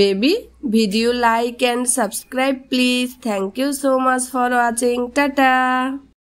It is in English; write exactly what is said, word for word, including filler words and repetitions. baby video. Like and subscribe please. Thank you so much for watching. Tata.